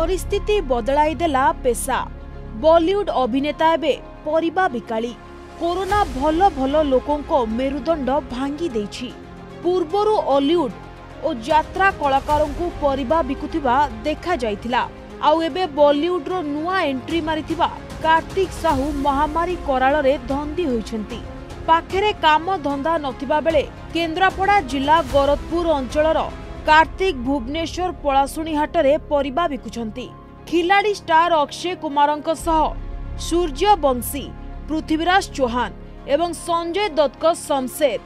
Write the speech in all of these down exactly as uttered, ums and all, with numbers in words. परिस्थिति बदलाई देला पेशा। बॉलीवुड अभिनेता एबे परिबा बिकाली। कोरोना भल भल लोकों मेरुदंड भांगी देछि। पूर्वरु हॉलीवुड और यात्रा कलाकारों परिबा बिकुथिबा देखा जाइथिला। आउ एबे बॉलीवुड रो नुआ एंट्री मारिथिबा कार्तिक साहू महामारी कराल रे धंदी होइछंती। पाखरे काम धंदा नथिबा बेले केन्द्रापड़ा जिला गरतपुर अंचल कार्तिक भुवनेश्वर पलाशुणी हाटरे परिबा बिकुछंती। खिलाड़ी स्टार अक्षय कुमारंक सह सूर्यवंशी, पृथ्वीराज चौहान एवं संजय दत्त शमशेर,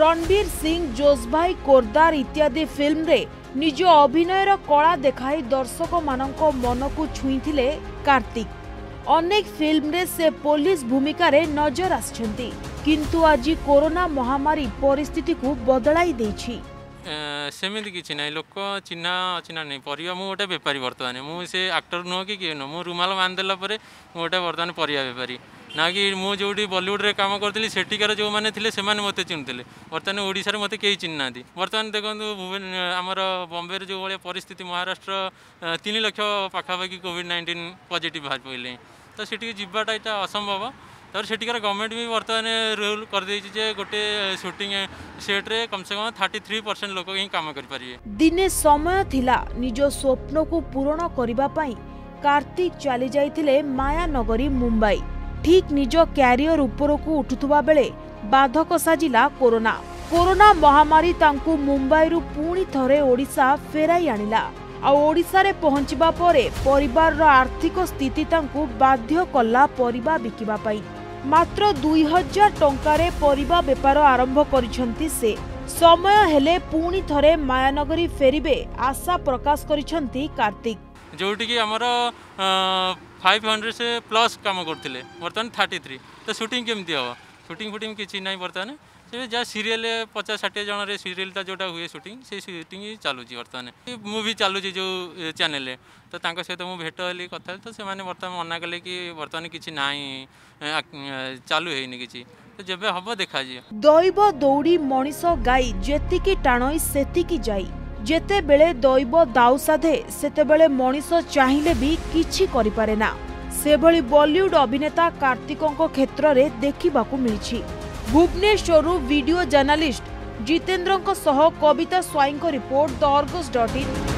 रणबीर सिंह, जोशभाई कोरदार इत्यादि फिल्म रे निज अभिनयर कला देखाई दर्शक मानक मन को छुईथिले कार्तिक। अनेक फिल्म रे से पुलिस भूमिका रे नजर आछंती, किंतु आज कोरोना महामारी परिस्थिति को बदलाई देछि। सेमिति किछि नै, लोक चिन्ह अचिन्ह नै परिया। मु ओटा बेपारी वर्तमान, मु से एक्टर नो कि के नो, मु रुमाल बांधला परे मु ओटा वर्तमान परिया बेपारी ना कि मु जोडी बॉलीवुड रे काम करथिली सेटिकार जो माने थिले से माने मते चिन्हथिले। वर्तमान ओडिसा रे मते केही चिन्ह नाथि। वर्तमान देखंतु हमर बॉम्बे रे जो वाले परिस्थिति, महाराष्ट्र तीन लाख पाखापाखी कोविड नाइंटीन पॉजिटिव बाहर पइले तो सेटिके जिबाटा एटा असंभव। तर सेटिकार गवर्नमेंट भी वर्तमान रूल कर देछि जे गोटे शूटिंग सेट रे कम से कम तैंतीस परसेंट लोक ही काम कर पारिए। दिने समय थिला निजो स्वप्न को पूर्ण करबा पई कार्तिक चली जाइथिले मायानगरी मुंबई। ठीक निजो क्यारियर ऊपर को उठुवा बेले बाधक साजिला कोरोना। कोरोना महामारी तांकु मुंबई रु पुणी थरे ओडिसा फेराई आनिला। आ ओडिसा रे पहुंचबा परे परिवार रो आर्थिक स्थिति तांकु बाध्य कल्ला परिबा बिकिबा पई। मात्र दुई हजार टंकारे परिबा बेपार आरंभ करिसेंती से। समय हेले पुणी थरे मायानगरी फेरिबे आशा प्रकाश करिसेंती कार्तिक। जोटी कि हमर पाँच सौ से प्लस काम करथिले, वर्तमान तैंतीस। तो शूटिंग केमती हो? शूटिंग फुटिंग किछि नै वर्तमान। से जहाँ सीरियल पचास षाठी जन रे सीरियल जोटा हुए शूटिंग, से शूटिंग चलूँ बर्तमान। मुझे चलूँ जो चैनल तो सहित मुझे भेट हेली कथ तो से बर्तमान मना कले कि बर्तमान किसी ना चालू है कि तो जब हम देखा दैव दौड़ी मनीष गाई जेतिकी टाणई सेतिकी जाई। जेते बेले दैव दाऊ साधे सेते बेले मनीष चाहिले भी किछि करि पारे ना। से भली बॉलीवुड अभिनेता कार्तिकंको क्षेत्र रे देखिबाकू मिलछि। भुवनेश्वर वीडियो जर्नालिस्ट जितेंद्र सह Kabita Swain report the Argus dot in.